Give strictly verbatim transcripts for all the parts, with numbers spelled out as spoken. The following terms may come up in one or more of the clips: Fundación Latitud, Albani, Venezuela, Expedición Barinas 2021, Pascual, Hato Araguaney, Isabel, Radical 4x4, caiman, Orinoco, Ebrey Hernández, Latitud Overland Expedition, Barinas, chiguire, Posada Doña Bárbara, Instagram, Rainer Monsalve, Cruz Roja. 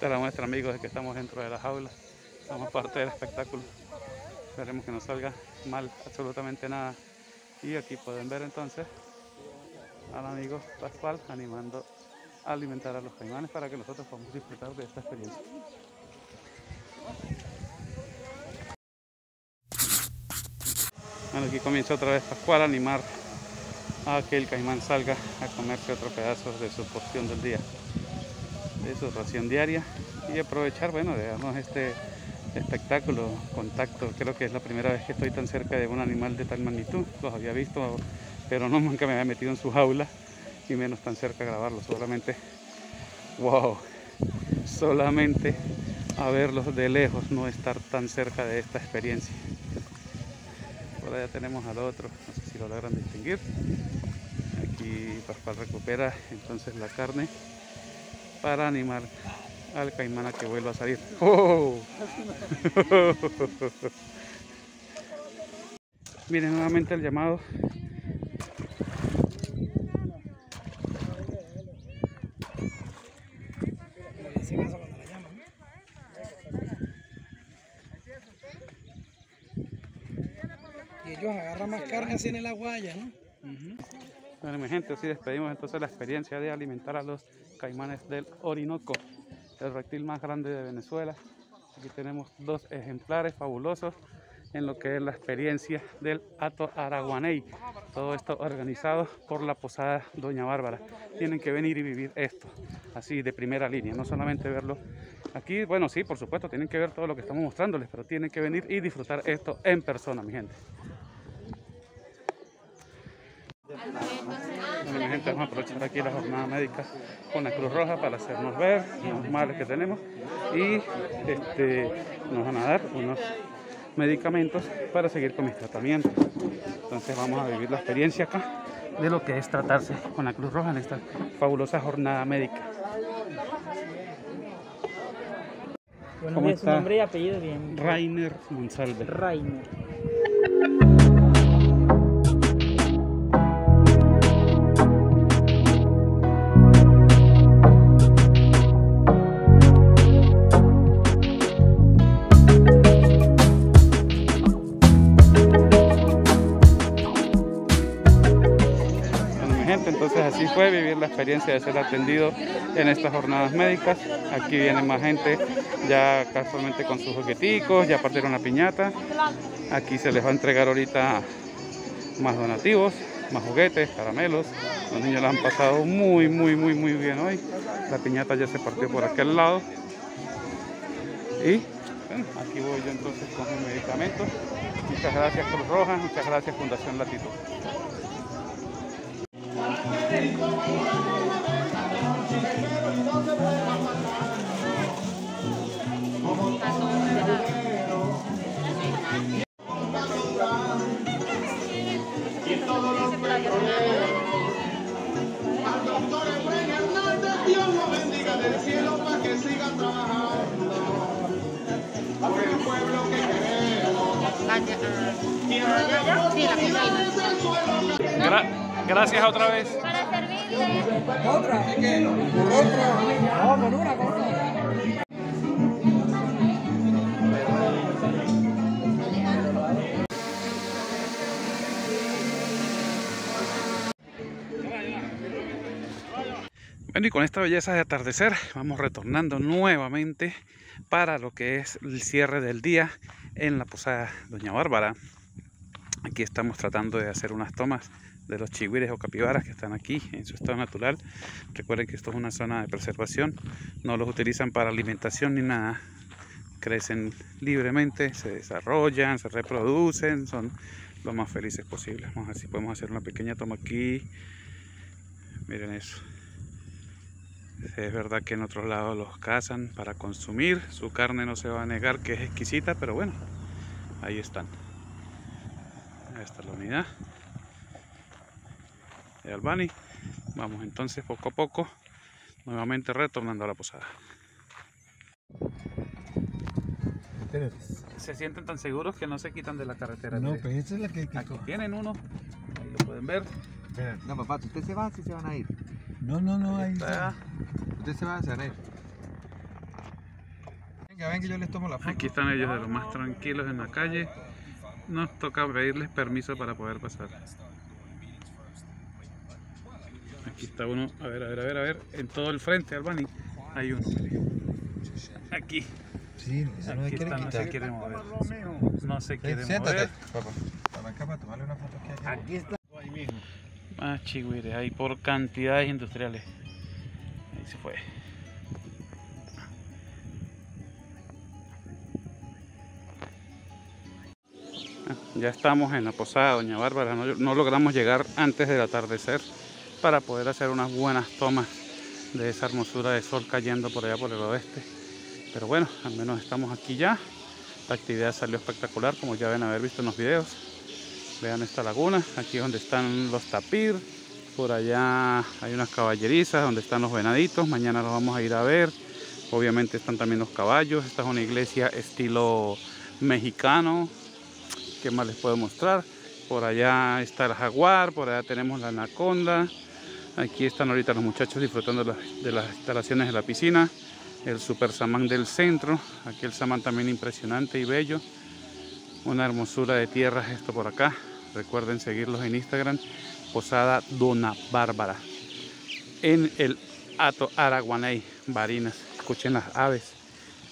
Esta es la muestra, amigos, de que estamos dentro de la jaula. Somos parte del espectáculo. Esperemos que no salga mal absolutamente nada. Y aquí pueden ver entonces al amigo Pascual animando a alimentar a los caimanes para que nosotros podamos disfrutar de esta experiencia. Bueno, aquí comienza otra vez Pascual a animar a que el caimán salga a comerse otro pedazo de su porción del día, de su ración diaria, y aprovechar, bueno, de darnos este espectáculo, contacto. Creo que es la primera vez que estoy tan cerca de un animal de tal magnitud. Los había visto, pero no, nunca me había metido en su jaula, y menos tan cerca a grabarlos. Solamente, wow, solamente a verlos de lejos, no estar tan cerca de esta experiencia. Por allá tenemos al otro, no sé si lo logran distinguir. Aquí Pascual recupera entonces la carne para animar al caimán a que vuelva a salir. ¡Oh! Miren nuevamente el llamado. Y ellos agarran más carne así en el aguaya, ¿no? Uh-huh. Bueno, mi gente, así despedimos entonces la experiencia de alimentar a los caimanes del Orinoco, el reptil más grande de Venezuela. Aquí tenemos dos ejemplares fabulosos en lo que es la experiencia del Hato Araguaney. Todo esto organizado por la Posada Doña Bárbara. Tienen que venir y vivir esto, así de primera línea, no solamente verlo aquí. Bueno, sí, por supuesto, tienen que ver todo lo que estamos mostrándoles, pero tienen que venir y disfrutar esto en persona, mi gente. Mi gente, vamos a aprovechar aquí la jornada médica con la Cruz Roja para hacernos ver los males que tenemos, y este, nos van a dar unos medicamentos para seguir con mis tratamientos. Entonces vamos a vivir la experiencia acá de lo que es tratarse con la Cruz Roja en esta fabulosa jornada médica. ¿Cómo está? Su nombre y apellido bien. Rainer Monsalve. Rainer. Así fue vivir la experiencia de ser atendido en estas jornadas médicas. Aquí viene más gente ya casualmente con sus jugueticos, ya partieron la piñata. Aquí se les va a entregar ahorita más donativos, más juguetes, caramelos. Los niños la han pasado muy, muy, muy, muy bien hoy. La piñata ya se partió por aquel lado. Y bueno, aquí voy yo entonces con mis medicamentos. Muchas gracias Cruz Roja, muchas gracias Fundación Latitud. Y todos los petroleros, al doctor Ebrey Hernández, Dios lo bendiga del cielo para que sigan trabajando por el pueblo que queremos. Y oportunidades del suelo. Gra gracias otra vez. Otra, otra, no, con una, con una. Bueno, y con esta belleza de atardecer vamos retornando nuevamente para lo que es el cierre del día en la Posada Doña Bárbara. Aquí estamos tratando de hacer unas tomas de los chigüires o capibaras que están aquí en su estado natural. Recuerden que esto es una zona de preservación, no los utilizan para alimentación ni nada. Crecen libremente, se desarrollan, se reproducen, son lo más felices posible. Vamos a ver si podemos hacer una pequeña toma aquí. Miren eso. Es verdad que en otros lados los cazan para consumir. Su carne no se va a negar que es exquisita, pero bueno, ahí están. Esta es la unidad de Albani. Vamos entonces poco a poco, nuevamente retornando a la posada. Se sienten tan seguros que no se quitan de la carretera. No, pero esa es la que... Aquí tienen uno, ahí lo pueden ver. No, papá, ¿ustedes se van si se van a ir? No, no, no, ahí está. Ahí está. Usted se va a hacer. Ya ven que yo les tomo la foto. Aquí están ellos de los más tranquilos en la calle. Nos toca pedirles permiso para poder pasar. Aquí está uno, a ver, a ver, a ver, a ver. En todo el frente, Albani, hay uno. Aquí. Sí, no, no se quiere quitar. No se quiere mover. No se quiere mover. Aquí está. Más chigüires, ahí por cantidades industriales. Ahí se fue. Ya estamos en la Posada Doña Bárbara, no, no logramos llegar antes del atardecer para poder hacer unas buenas tomas de esa hermosura de sol cayendo por allá por el oeste. Pero bueno, al menos estamos aquí ya. La actividad salió espectacular, como ya ven haber visto en los videos. Vean esta laguna, aquí donde están los tapir, por allá hay unas caballerizas donde están los venaditos, mañana los vamos a ir a ver. Obviamente están también los caballos, esta es una iglesia estilo mexicano. ¿Qué más les puedo mostrar? Por allá está el jaguar, por allá tenemos la anaconda. Aquí están ahorita los muchachos disfrutando de las instalaciones de la piscina. El super samán del centro. Aquí el samán también impresionante y bello. Una hermosura de tierra es esto por acá. Recuerden seguirlos en Instagram. Posada Doña Bárbara. En el Hato Araguaney, Barinas. Escuchen las aves.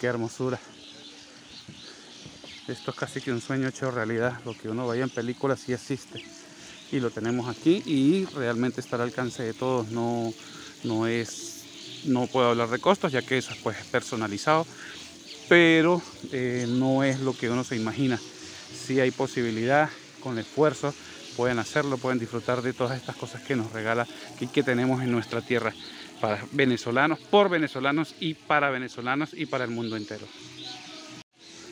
Qué hermosura. Esto es casi que un sueño hecho realidad. Lo que uno veía en películas sí existe. Y lo tenemos aquí y realmente está al alcance de todos. No, no, es, no puedo hablar de costos ya que eso pues, es personalizado. Pero eh, no es lo que uno se imagina. Sí hay posibilidad, con esfuerzo pueden hacerlo. Pueden disfrutar de todas estas cosas que nos regala y que tenemos en nuestra tierra. Para venezolanos, por venezolanos y para venezolanos y para el mundo entero.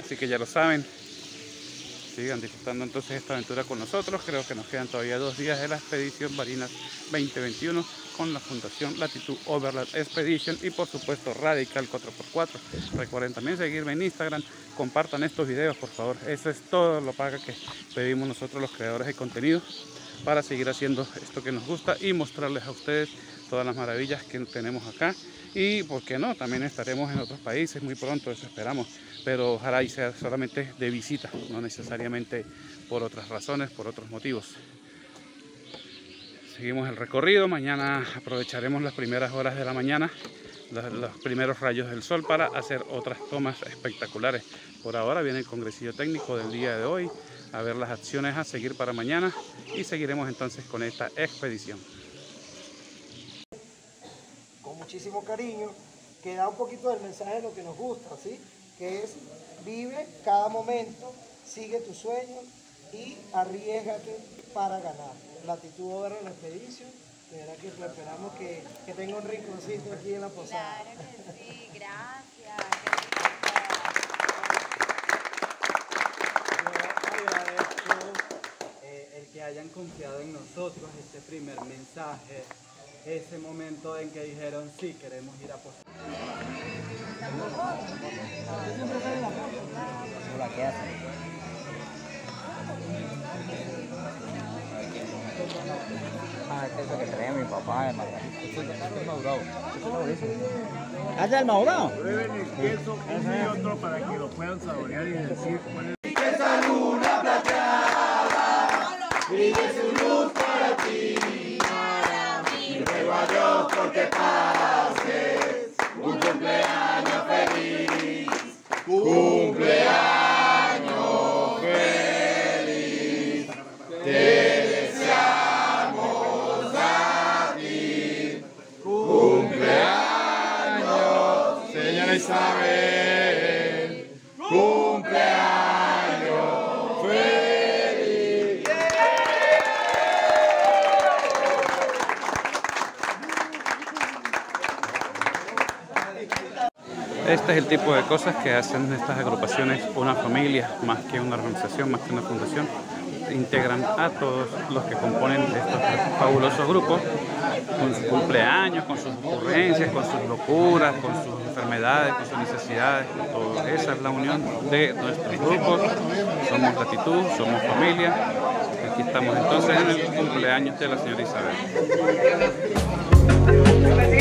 Así que ya lo saben, sigan disfrutando entonces esta aventura con nosotros. Creo que nos quedan todavía dos días de la Expedición Barinas veinte veintiuno con la Fundación Latitud Overland Expedition y por supuesto Radical cuatro por cuatro. Recuerden también seguirme en Instagram, compartan estos videos por favor. Eso es todo lo paga que pedimos nosotros los creadores de contenido para seguir haciendo esto que nos gusta y mostrarles a ustedes todas las maravillas que tenemos acá. Y por qué no, también estaremos en otros países muy pronto, eso esperamos, pero ojalá y sea solamente de visita, no necesariamente por otras razones, por otros motivos. Seguimos el recorrido, mañana aprovecharemos las primeras horas de la mañana, los, los primeros rayos del sol para hacer otras tomas espectaculares. Por ahora viene el congresillo técnico del día de hoy, a ver las acciones a seguir para mañana y seguiremos entonces con esta expedición. Muchísimo cariño, que da un poquito del mensaje de lo que nos gusta, ¿sí? Que es vive cada momento, sigue tus sueños y arriésgate para ganar. Latitud Overland Expedition, de verdad que esperamos que, que tenga un rinconcito aquí en la posada. Claro que sí, gracias. eh, el que hayan confiado en nosotros, este primer mensaje. Ese momento en que dijeron, sí, queremos ir a Posada. Ah, es eso que trae mi papá de Madrid. Eso es madurado. ¿Es el madurado? Prueben el queso, uno y otro para que lo puedan saborear y decir cuál es. Y que esa luna plateada brille su luz para ti. A Dios porque pases un cumpleaños feliz, cumpleaños feliz, te deseamos a ti, cumpleaños, señora Isabel, cumpleaños feliz. Este es el tipo de cosas que hacen estas agrupaciones una familia, más que una organización, más que una fundación. Integran a todos los que componen estos fabulosos grupos, con sus cumpleaños, con sus ocurrencias, con sus locuras, con sus enfermedades, con sus necesidades, con todo. Esa es la unión de nuestros grupos. Somos Latitud, somos familia. Aquí estamos entonces en el cumpleaños de la señora Isabel.